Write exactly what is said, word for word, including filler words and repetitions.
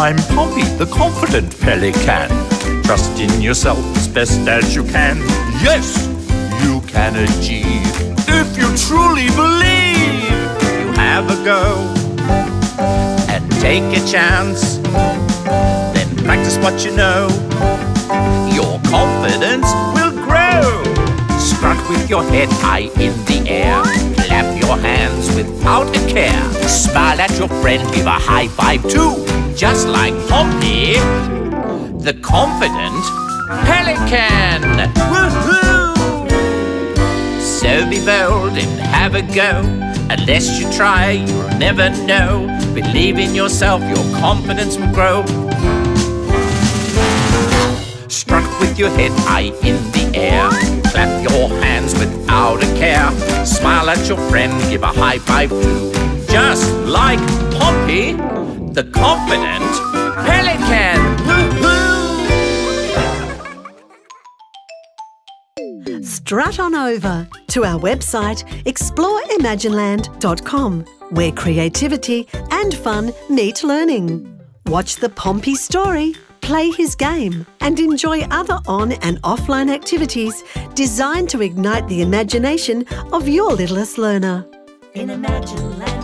I'm Pompey, the confident pelican. Trust in yourself as best as you can. Yes, you can achieve if you truly believe. You have a go and take a chance. Then practice what you know. Your confidence will grow. Strut with your head high in the air. Clap your hands without a care. Smile at your friend, give a high five too. Just like Pompey, the confident pelican. Woohoo! So be bold and have a go. Unless you try, you'll never know. Believe in yourself, your confidence will grow. Strut with your head high in the air. Clap your hands without a care. Smile at your friend, give a high five too. Just like Pompey, the confident pelican. Woohoo! Strut on over to our website Explore Imagineland dot com, where creativity and fun meet learning. Watch the Pompey story, play his game and enjoy other on and offline activities designed to ignite the imagination of your littlest learner. In Imagineland.